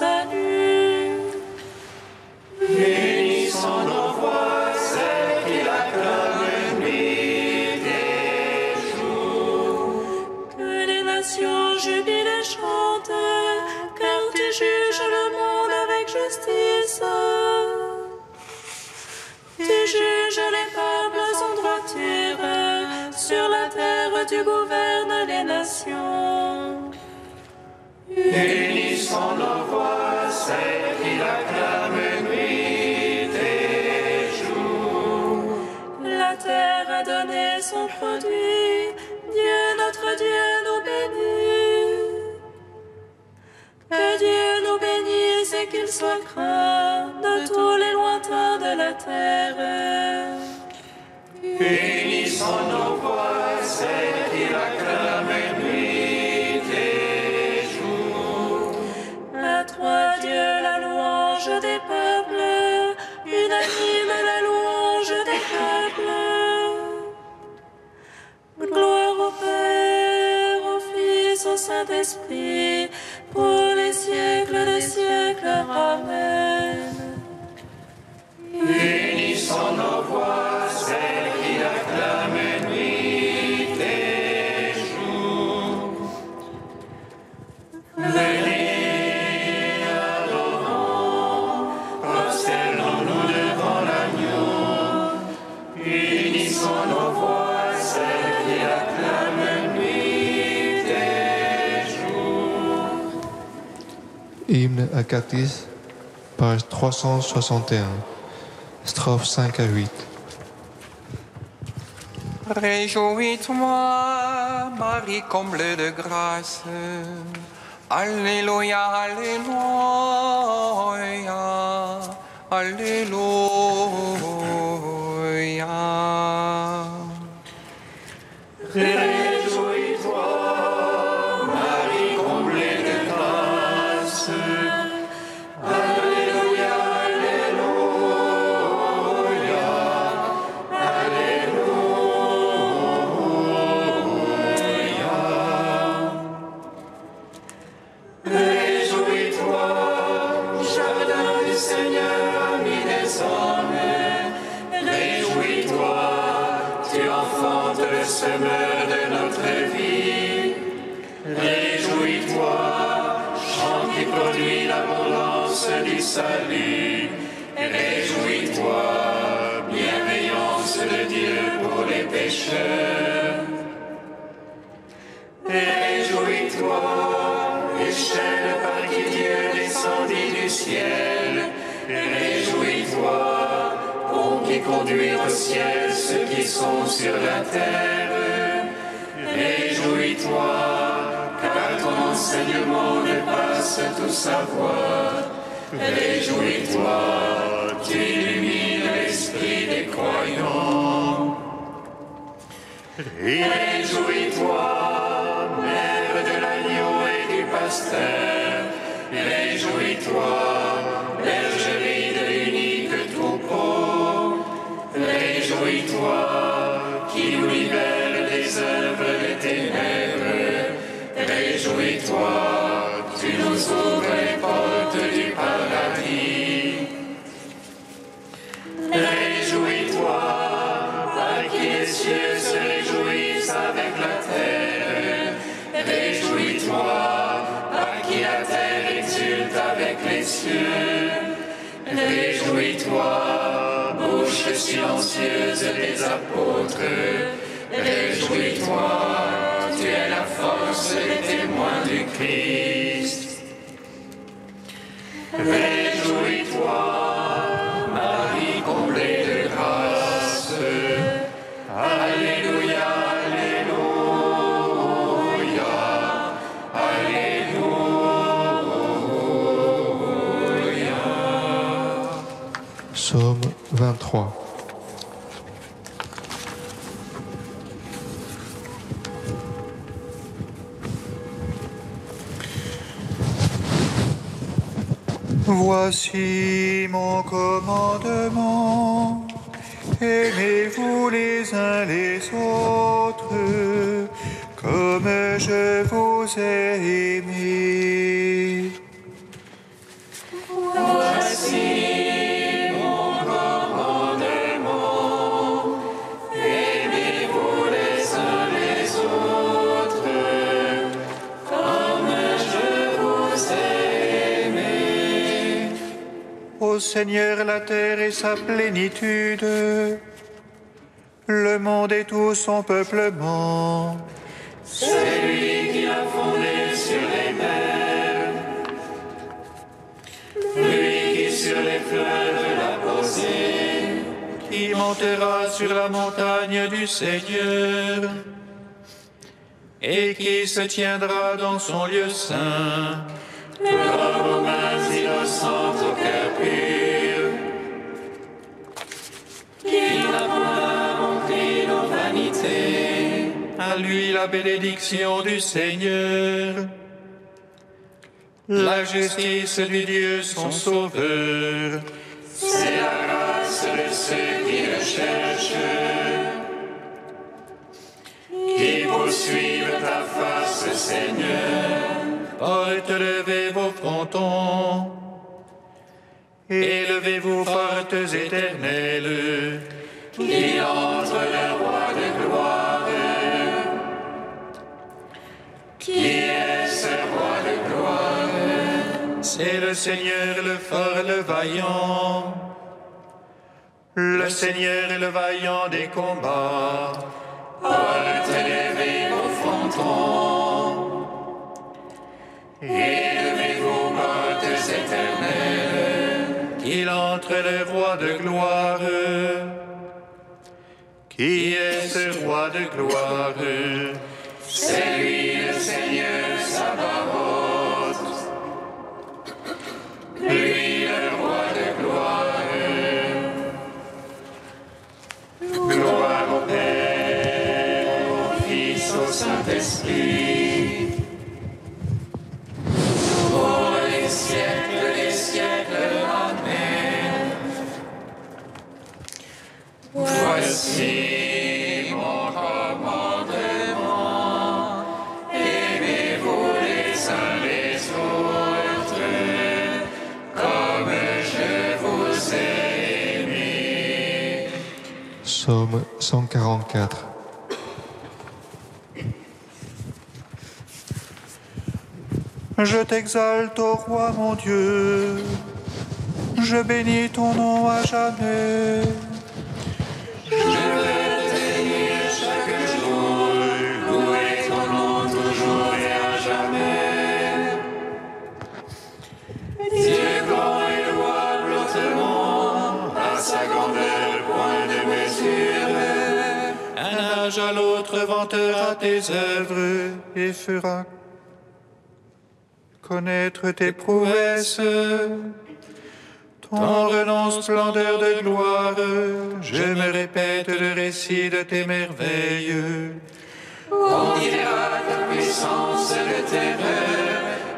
salut. Unissons nos voix, celles qu'il acclame nuit et jour. Que les nations jubilent et chantent, car tu juges le monde avec justice. Tu juges les peuples en droiture, sur la terre tu gouvernes les nations. Unissons nos voix, celles qui l'acclament nuit et jour. La terre a donné son produit, Dieu notre Dieu nous bénit. Que Dieu nous bénisse et qu'il soit craint de tous les lointains de la terre. Unissons nos voix, celles qui l'acclament nuit et jour. À toi, Dieu, la louange des peuples, unanime la louange des peuples. Gloire au Père, au Fils, au Saint-Esprit, pour les siècles des siècles. Amen. Unissons nos voix, celles qui l'acclament nuit et jour. Venez, adorons, prosternons-nous devant l'agneau. Unissons nos voix, celles qui l'acclament nuit et jour. Hymne à Catis, page 361. Strophe 5 à 8. Réjouis-toi, Marie comblée de grâce. Alléluia, alléluia, alléluia. Réjouis-toi, Marie comblée de grâce. Semeur de notre vie, réjouis-toi, chant qui produit l'abondance du salut, réjouis-toi, bienveillance de Dieu pour les pécheurs. Réjouis-toi, échelle par qui Dieu descendit du ciel, réjouis-toi, qui conduit au ciel ceux qui sont sur la terre. Réjouis-toi, car ton enseignement dépasse tout savoir. Réjouis-toi, tu illumines l'esprit des croyants. Réjouis-toi, mère de l'agneau et du pasteur. Réjouis-toi, bergerie de l'unique troupeau. Réjouis-toi, qui nous libère des œuvres des ténèbres. Réjouis-toi, tu nous ouvres les portes du paradis. Réjouis-toi, par qui les cieux se réjouissent avec la terre. Réjouis-toi, par qui la terre exulte avec les cieux. Réjouis-toi, bouche silencieuse des apôtres, réjouis-toi, tu es la force des témoins du Christ. Réjouis-toi, Marie comblée de grâce. Alléluia, alléluia, alléluia. Psaume 23. Voici mon commandement, aimez-vous les uns les autres, comme je vous ai aimés. Seigneur la terre et sa plénitude, le monde et tout son peuplement. C'est lui qui l'a fondé sur les mers, lui qui sur les fleuves l'a posée, qui montera sur la montagne du Seigneur et qui se tiendra dans son lieu saint. Lave aux mains innocentes au cœur pur, qui n'a point montré nos vanités. À lui la bénédiction du Seigneur, la justice du Dieu son Sauveur. C'est la grâce de ceux qui le cherchent, qui poursuivent ta face, Seigneur. Relevez vos frontons, élevez-vous fortes éternelles, qui entre le roi de gloire. Qui est ce roi de gloire? C'est le Seigneur, le fort, le vaillant, le Seigneur et le vaillant des combats. Relevez vos frontons, élevez-vous, mortes éternelles, qu'il entre le roi de gloire. Qui est ce roi de gloire? C'est lui le Seigneur Sabaoth, lui le roi de gloire. Gloire au Père, au Fils, au Saint-Esprit, siècle des siècles. Amen. Voici mon commandement, aimez-vous les uns les autres, comme je vous ai aimé. Psaume 144. Je t'exalte, ô roi mon Dieu, je bénis ton nom à jamais. Je veux t'élever chaque jour, louer ton nom toujours et à jamais. Dieu grand et louable hautement, à sa grandeur point de mesure. Un âge à l'autre vantera tes œuvres et fera connaître tes prouesses. Ton renom, splendeur de gloire, je me répète le récit de tes merveilles. On dira ta puissance de terreur,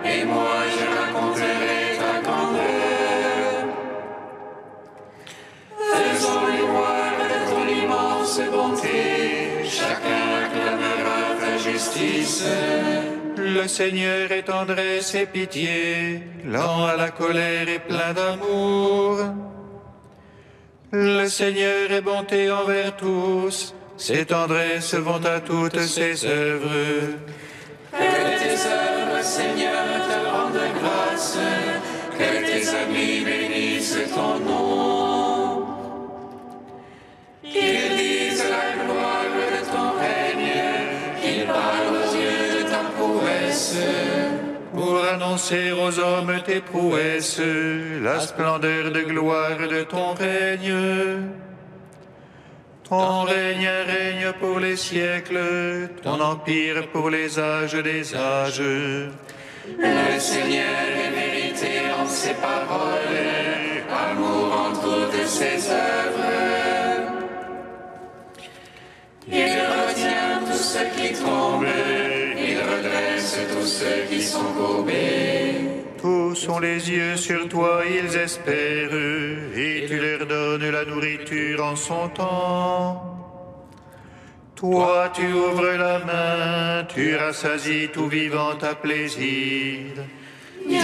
et moi je raconterai ta grandeur. Faisons mémoire de ton immense bonté, chacun acclamera ta justice. Le Seigneur est tendresse et pitié, lent à la colère et plein d'amour. Le Seigneur est bonté envers tous, ses tendresses vont à toutes ses œuvres. Que tes œuvres, Seigneur, te rendent grâce, que tes amis bénissent ton nom. Qu'ils disent la gloire de ton règne, qu'ils parlent aux yeux pour annoncer aux hommes tes prouesses, la splendeur de gloire de ton règne. Ton règne, un règne pour les siècles, ton empire pour les âges des âges. Le Seigneur est vérité en ses paroles, amour en toutes ses œuvres. Il retient tous ceux qui tremblent, redresse tous ceux qui sont courbés. Tous ont les yeux sur toi, ils espèrent, et tu leur donnes la nourriture en son temps. Toi, tu ouvres la main, tu rassasies tout vivant à plaisir. Dieu,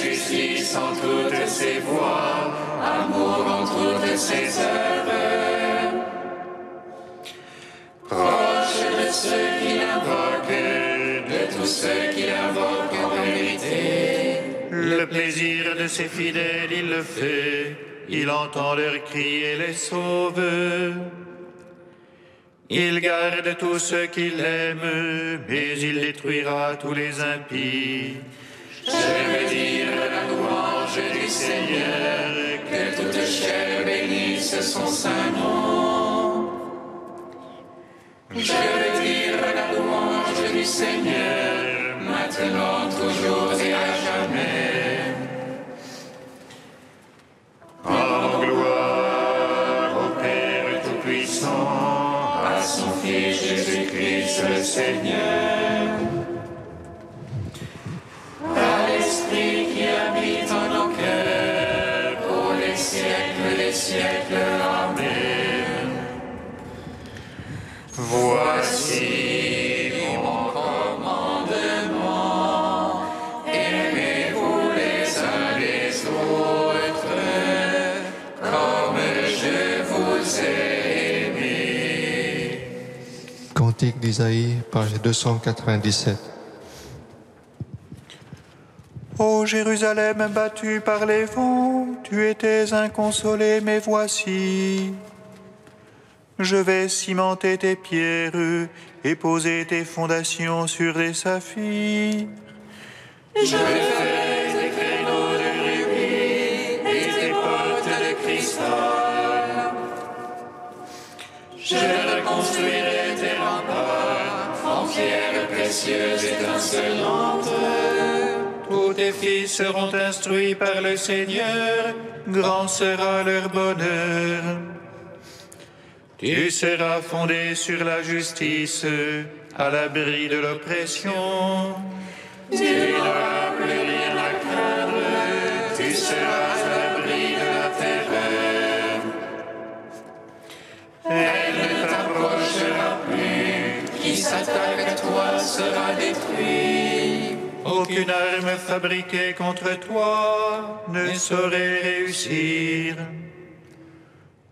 justice en toutes ses voies, amour en toutes ses œuvres. Proche de ceux qui l'invoquent, tous ceux qui l'invoquent en vérité. Le plaisir de ses fidèles, il le fait. Il entend leurs cris et les sauve. Il garde tous ceux qu'il aime, mais il détruira tous les impies. Je veux dire la louange du Seigneur, que toute chair bénisse son saint nom. Je veux dire la louange du Seigneur, maintenant, toujours et à jamais. En gloire au Père Tout-Puissant, à son Fils Jésus-Christ le Seigneur, à l'Esprit qui habite en nos cœurs, pour les siècles des siècles. Amen. Voici mon commandement, aimez-vous les uns les autres, comme je vous ai aimé. Cantique d'Isaïe, page 297. Ô Jérusalem battue par les vents, tu étais inconsolée, mais voici. Je vais cimenter tes pierres et poser tes fondations sur des saphirs. Je vais tes créneaux de rubis et tes portes de cristal. Je reconstruirai tes remparts en pierres précieuses étincelantes. Tous tes fils seront instruits par le Seigneur, grand sera leur bonheur. Tu seras fondé sur la justice, à l'abri de l'oppression. Tu n'auras plus rien à craindre, tu seras à l'abri de la terreur. Elle ne t'approchera plus, qui s'attaque à toi sera détruit. Aucune arme fabriquée contre toi ne saurait réussir.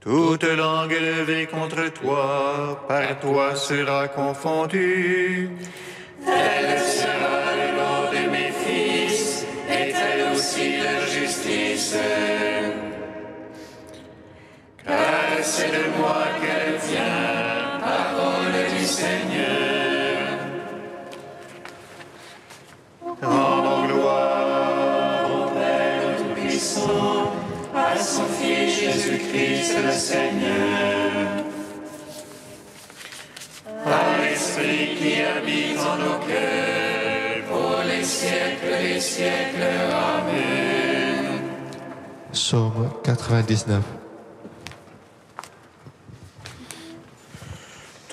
Toute langue levée contre toi, par toi sera confondue. Telle sera le nom de mes fils, et telle aussi leur justice. Car c'est de moi qu'elle vient, parole du Seigneur. En gloire au Père Tout-Puissant, à son Fils Jésus-Christ le Seigneur, à l'Esprit qui habite en nos cœurs, pour les siècles des siècles. Amen. Psaume 99.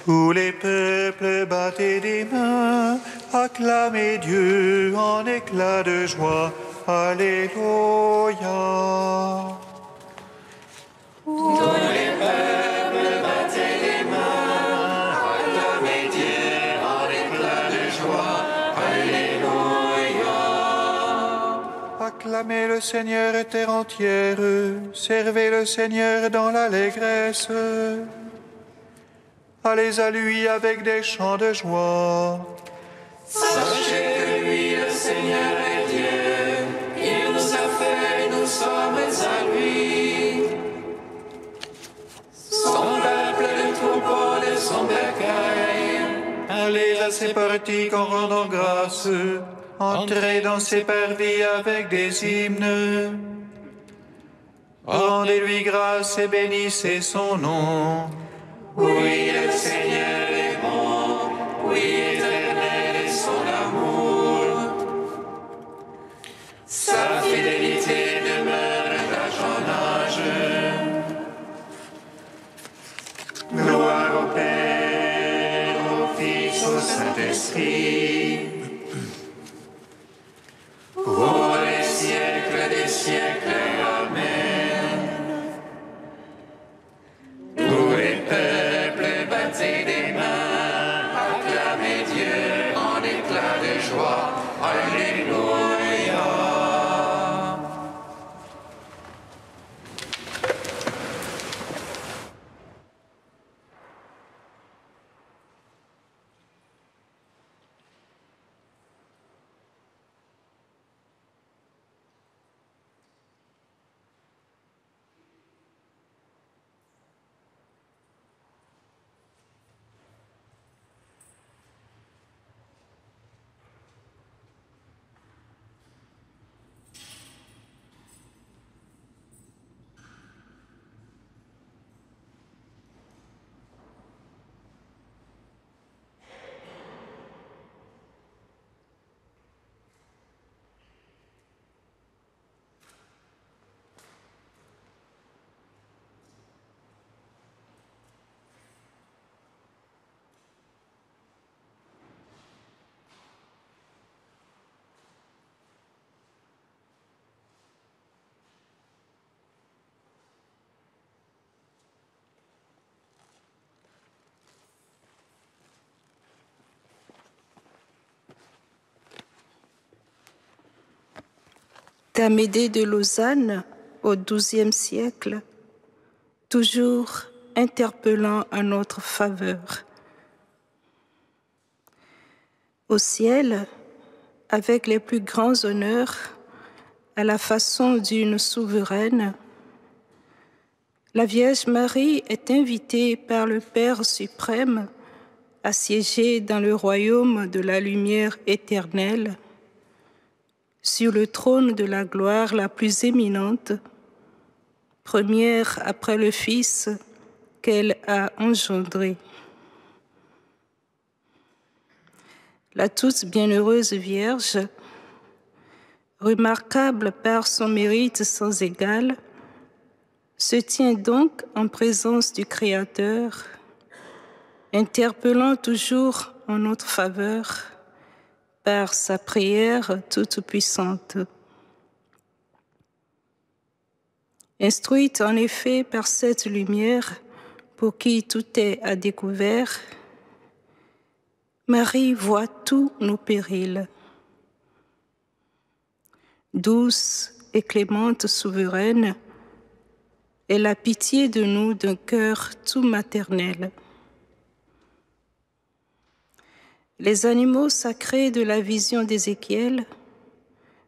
Tous les peuples battaient des mains, acclamez Dieu en éclats de joie. Alléluia. Tous les peuples battaient les mains, acclamez Dieu en éclats de joie. Alléluia. Acclamez le Seigneur, terre entière, servez le Seigneur dans l'allégresse. Allez à lui avec des chants de joie. Sachez que lui, le Seigneur est Dieu. Nous sommes à lui, son peuple, le troupeau de son bercail. Allez à ses portiques en rendant grâce, entrez dans ses parvis avec des hymnes. Rendez-lui grâce et bénissez son nom. Oui, le Seigneur est bon, oui, éternel est son amour. Sa fidélité demeure d'âge en âge. Gloire au Père, au Fils, au Saint-Esprit, pour les siècles des siècles. Amen. Tous les peuples battaient des mains, acclamez Dieu en éclats de joie. Alléluia. d'Amédée de Lausanne au XIIe siècle, toujours interpellant à notre faveur. Au ciel, avec les plus grands honneurs, à la façon d'une souveraine, la Vierge Marie est invitée par le Père suprême à siéger dans le royaume de la lumière éternelle, sur le trône de la gloire la plus éminente, première après le Fils qu'elle a engendré. La toute bienheureuse Vierge, remarquable par son mérite sans égal, se tient donc en présence du Créateur, interpellant toujours en notre faveur par sa prière toute puissante. Instruite en effet par cette lumière pour qui tout est à découvert, Marie voit tous nos périls. Douce et clémente souveraine, elle a pitié de nous d'un cœur tout maternel. Les animaux sacrés de la vision d'Ézéchiel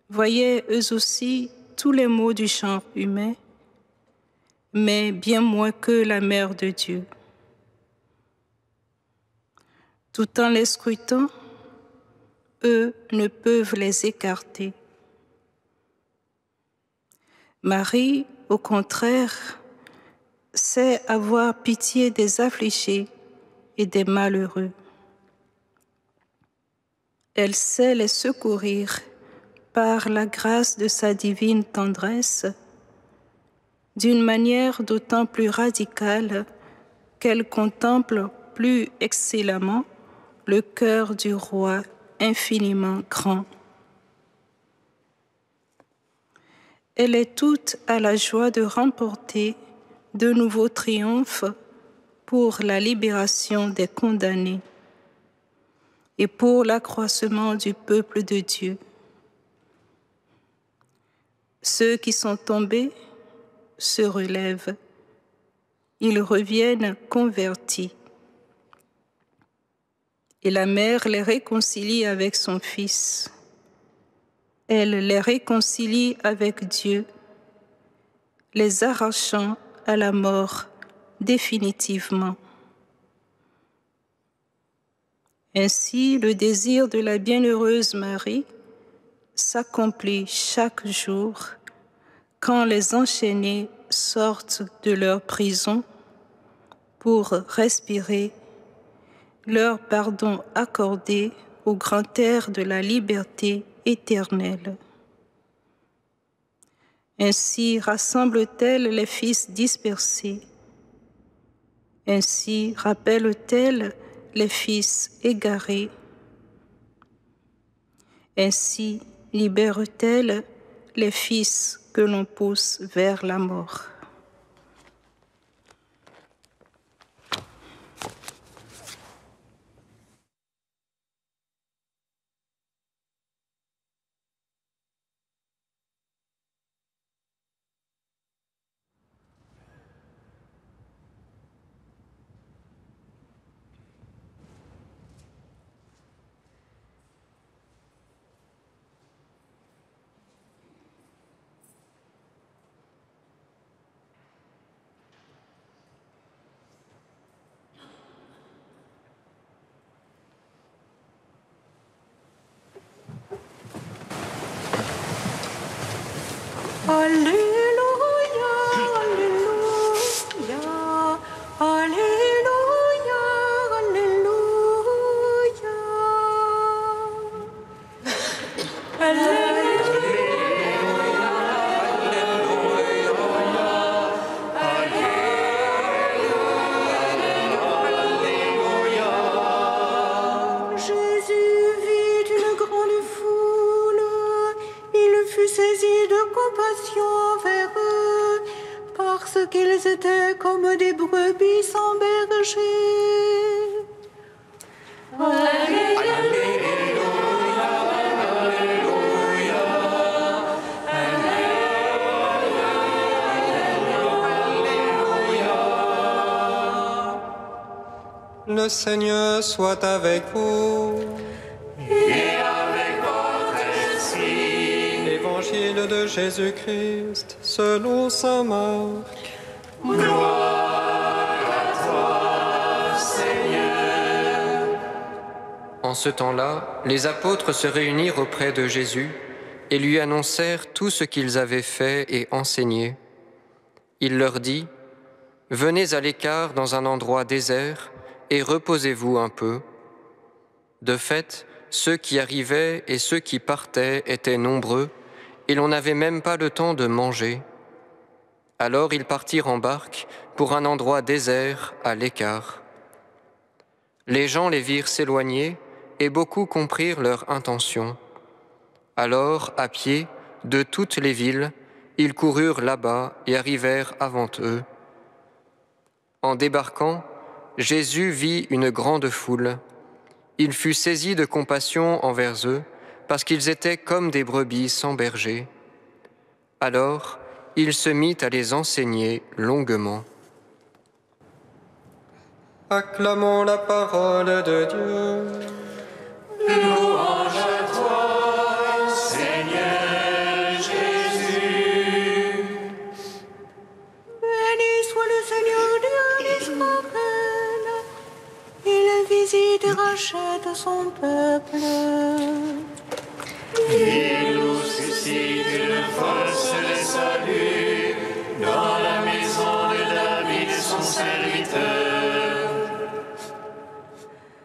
voyaient eux aussi tous les maux du genre humain, mais bien moins que la Mère de Dieu. Tout en les scrutant, eux ne peuvent les écarter. Marie, au contraire, sait avoir pitié des affligés et des malheureux. Elle sait les secourir par la grâce de sa divine tendresse, d'une manière d'autant plus radicale qu'elle contemple plus excellemment le cœur du roi infiniment grand. Elle est toute à la joie de remporter de nouveaux triomphes pour la libération des condamnés et pour l'accroissement du peuple de Dieu. Ceux qui sont tombés se relèvent, ils reviennent convertis. Et la mère les réconcilie avec son fils. Elle les réconcilie avec Dieu, les arrachant à la mort définitivement. Ainsi, le désir de la bienheureuse Marie s'accomplit chaque jour quand les enchaînés sortent de leur prison pour respirer leur pardon accordé au grand air de la liberté éternelle. Ainsi rassemble-t-elle les fils dispersés. Ainsi rappelle-t-elle les fils égarés. Ainsi libère-t-elle les fils que l'on pousse vers la mort. Alléluia, Alléluia, Alléluia, Alléluia. Alléluia, Alléluia, Alléluia, Alléluia. Jésus vit une grande foule, il fut saisi de compassion envers eux, parce qu'ils étaient comme des brebis sans berger. Alléluia, Alléluia, Alléluia, Alléluia. Le Seigneur soit avec vous. Et avec votre esprit. Évangile de Jésus-Christ selon Saint Marc. Gloire à toi, Seigneur. En ce temps-là, les apôtres se réunirent auprès de Jésus et lui annoncèrent tout ce qu'ils avaient fait et enseigné. Il leur dit : « Venez à l'écart dans un endroit désert et reposez-vous un peu. » De fait, ceux qui arrivaient et ceux qui partaient étaient nombreux, et l'on n'avait même pas le temps de manger. Alors ils partirent en barque pour un endroit désert à l'écart. Les gens les virent s'éloigner, et beaucoup comprirent leur intention. Alors, à pied, de toutes les villes, ils coururent là-bas et arrivèrent avant eux. En débarquant, Jésus vit une grande foule. Il fut saisi de compassion envers eux, parce qu'ils étaient comme des brebis sans berger. Alors, il se mit à les enseigner longuement. Acclamons la parole de Dieu. Louange à toi, Seigneur Jésus. Béni soit le Seigneur Dieu d'Israël. Il visite et rachète son peuple. Il nous suscite une force de salut dans la maison de David son serviteur.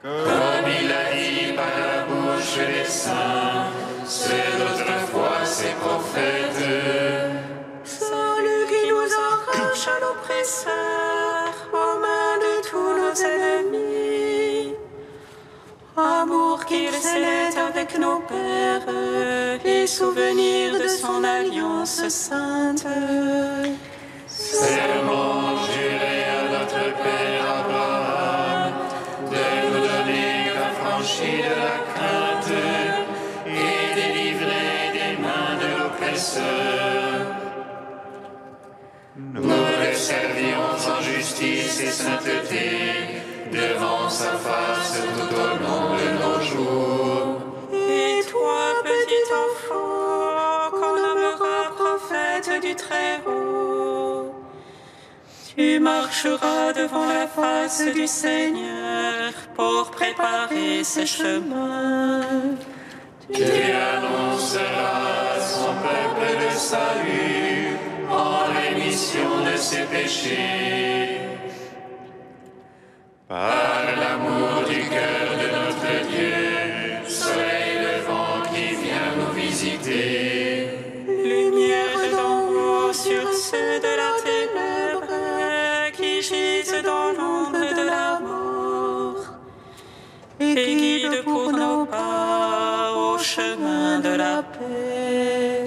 Comme il a dit par la bouche des saints, c'est autrefois ses prophètes. Sans lui qui nous arrache à l'oppresseur, aux mains de tous nos ennemis. Amour qu'il scellait avec nos pères et souvenir de son alliance sainte. Serment juré à notre Père Abraham de nous donner affranchis de la crainte et délivrés des mains de l'oppresseur. Nous le servions en justice et sainteté devant sa face tout au long de nos jours. Et toi, petit enfant, qu'on nommera prophète du Très-Haut, tu marcheras devant la face du Seigneur pour préparer ses chemins. Tu annonceras à son peuple le salut en rémission de ses péchés. Par l'amour du cœur de notre Dieu, soleil levant qui vient nous visiter. Lumière d'en haut sur ceux de la ténèbre qui gisent dans l'ombre de la mort. Et guide pour nos pas au chemin de la paix.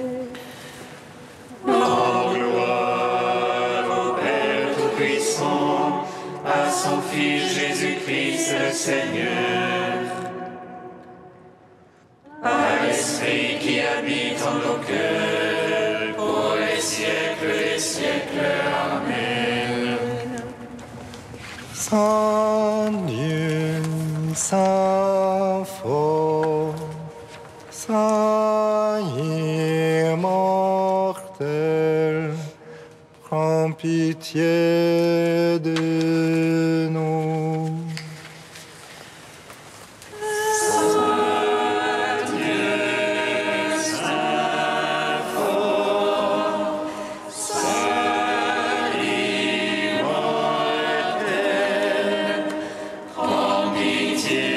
En gloire au Père Tout-Puissant, à son Fils Jésus-Christ le Seigneur, à l'Esprit qui habite en nos cœurs, pour les siècles des siècles. Amen. Saint Dieu, Saint Faux, Saint Immortel, prends pitié de nous. Saint Dieu, Saint Fort, Saint Immortel, prends pitié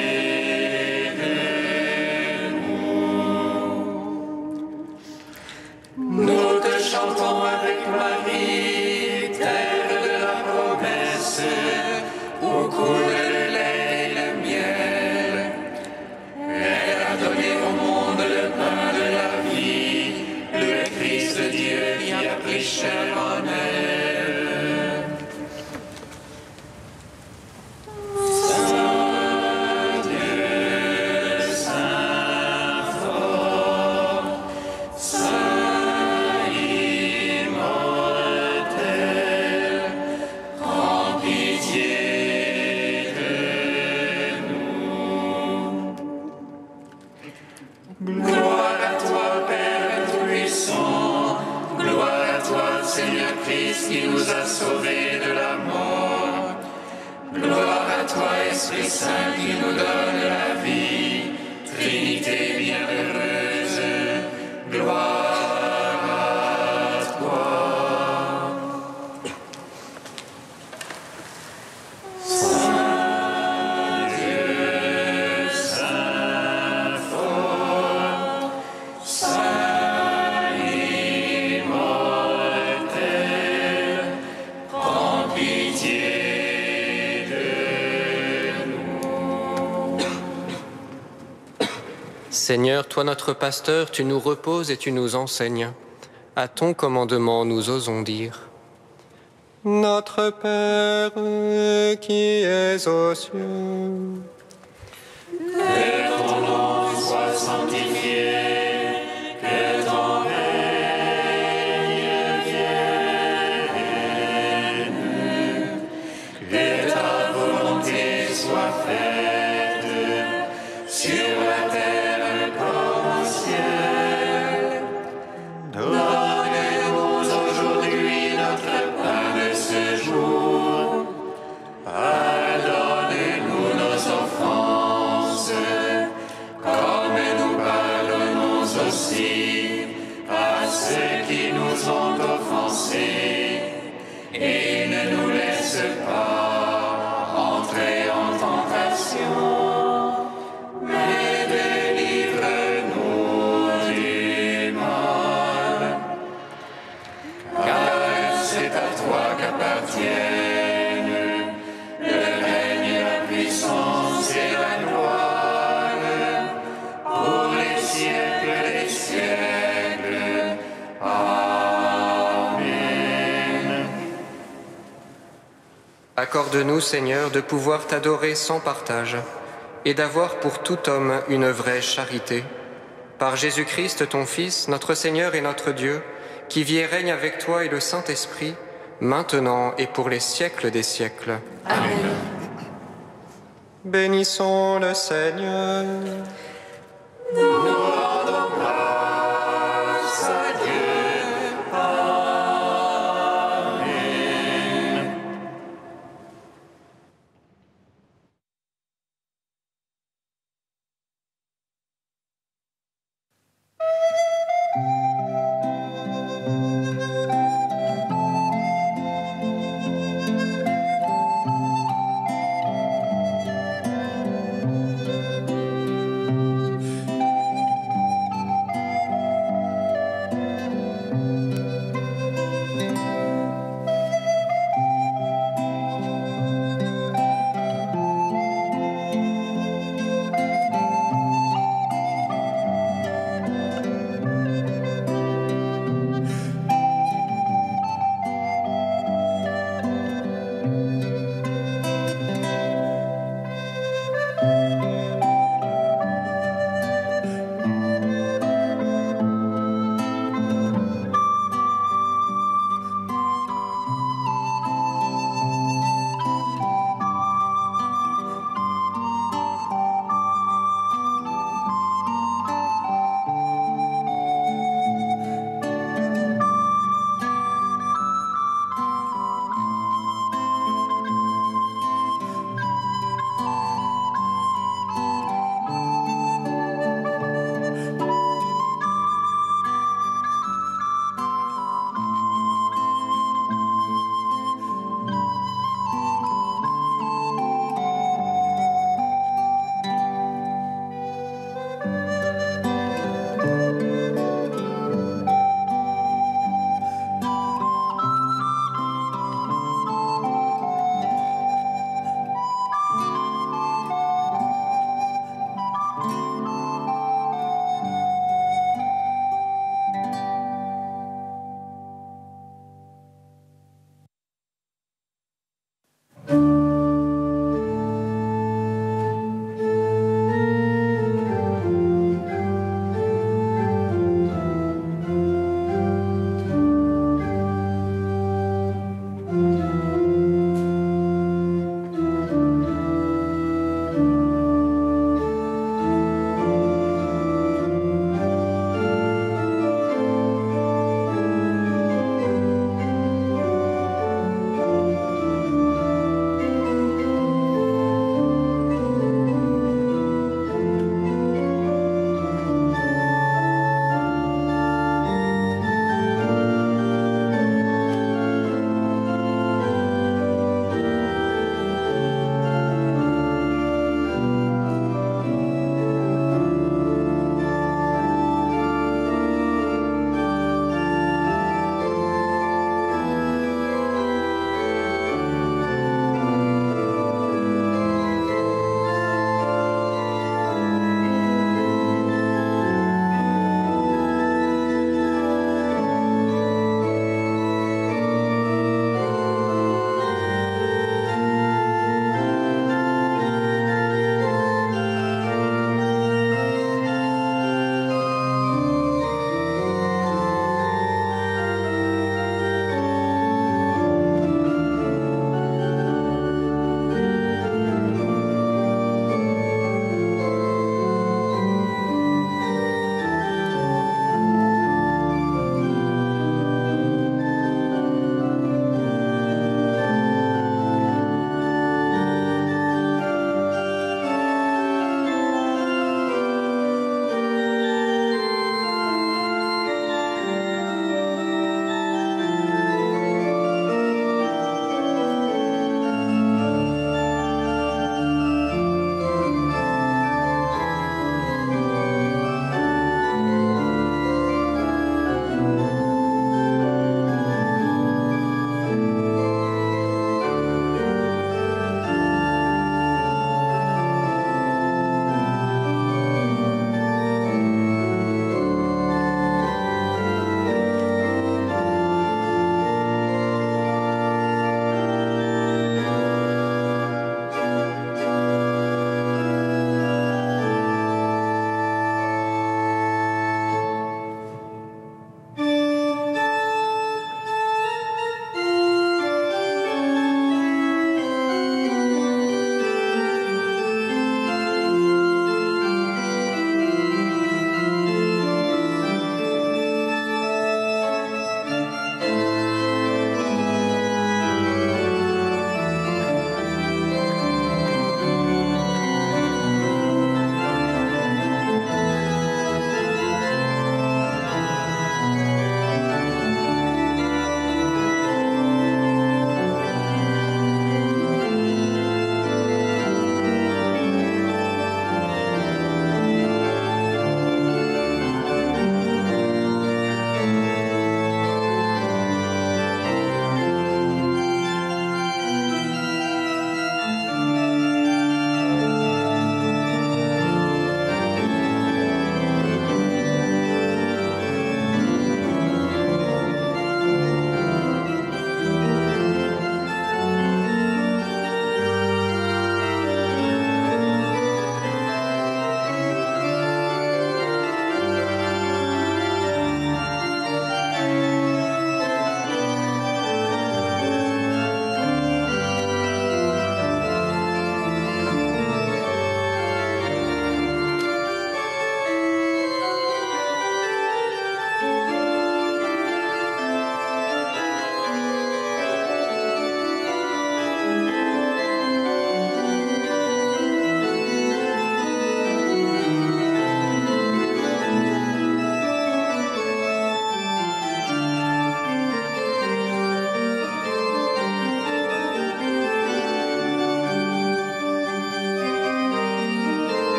de nous. Nous te chantons avec Marie, cher en elle. Saint Dieu, Saint Fort, Saint Immortel, prends pitié de Christ qui nous a sauvés de la mort. Gloire à toi, Esprit Saint, qui nous donne la vie. Trinité bienheureuse, gloire à toi. Saint Dieu, Saint fort, Saint immortel, prends pitié. Seigneur, toi notre pasteur, tu nous reposes et tu nous enseignes. À ton commandement, nous osons dire. Notre Père qui es aux cieux, que ton nom soit sanctifié, que ton règne vienne, que ta volonté soit faite sur la terre. Et ne nous laisse pas entrer en tentation, mais délivre-nous du mal, car c'est à toi qu'appartiennent le règne, la puissance et la gloire pour les siècles des siècles. Amen. Accorde-nous, Seigneur, de pouvoir t'adorer sans partage et d'avoir pour tout homme une vraie charité. Par Jésus-Christ, ton Fils, notre Seigneur et notre Dieu, qui vit et règne avec toi et le Saint-Esprit, maintenant et pour les siècles des siècles. Amen. Bénissons le Seigneur. Nous